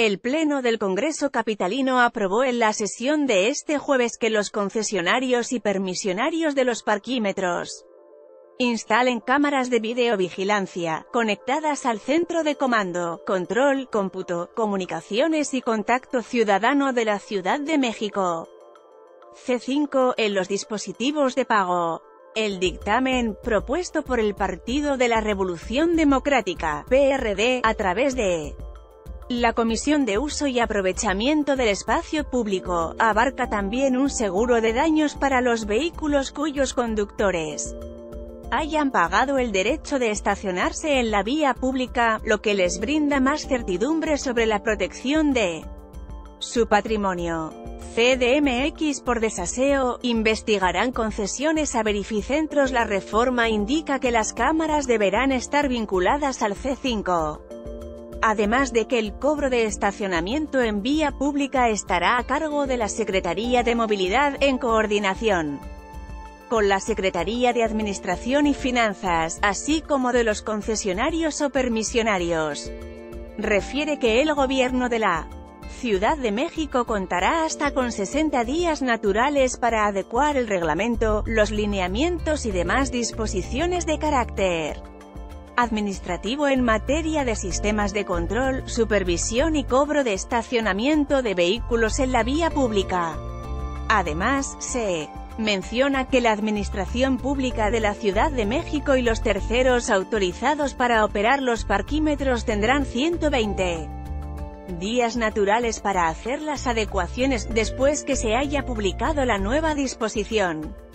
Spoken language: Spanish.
El Pleno del Congreso Capitalino aprobó en la sesión de este jueves que los concesionarios y permisionarios de los parquímetros instalen cámaras de videovigilancia, conectadas al centro de comando, control, cómputo, comunicaciones y contacto ciudadano de la Ciudad de México, C5, en los dispositivos de pago. El dictamen, propuesto por el Partido de la Revolución Democrática, PRD, a través de la Comisión de Uso y Aprovechamiento del Espacio Público, abarca también un seguro de daños para los vehículos cuyos conductores hayan pagado el derecho de estacionarse en la vía pública, lo que les brinda más certidumbre sobre la protección de su patrimonio. CDMX por desaseo, investigarán concesiones a verificentros. La reforma indica que las cámaras deberán estar vinculadas al C5. Además de que el cobro de estacionamiento en vía pública estará a cargo de la Secretaría de Movilidad, en coordinación con la Secretaría de Administración y Finanzas, así como de los concesionarios o permisionarios. Refiere que el Gobierno de la Ciudad de México contará hasta con 60 días naturales para adecuar el reglamento, los lineamientos y demás disposiciones de carácter administrativo en materia de sistemas de control, supervisión y cobro de estacionamiento de vehículos en la vía pública. Además, se menciona que la Administración Pública de la Ciudad de México y los terceros autorizados para operar los parquímetros tendrán 120 días naturales para hacer las adecuaciones, después que se haya publicado la nueva disposición.